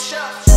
Chef.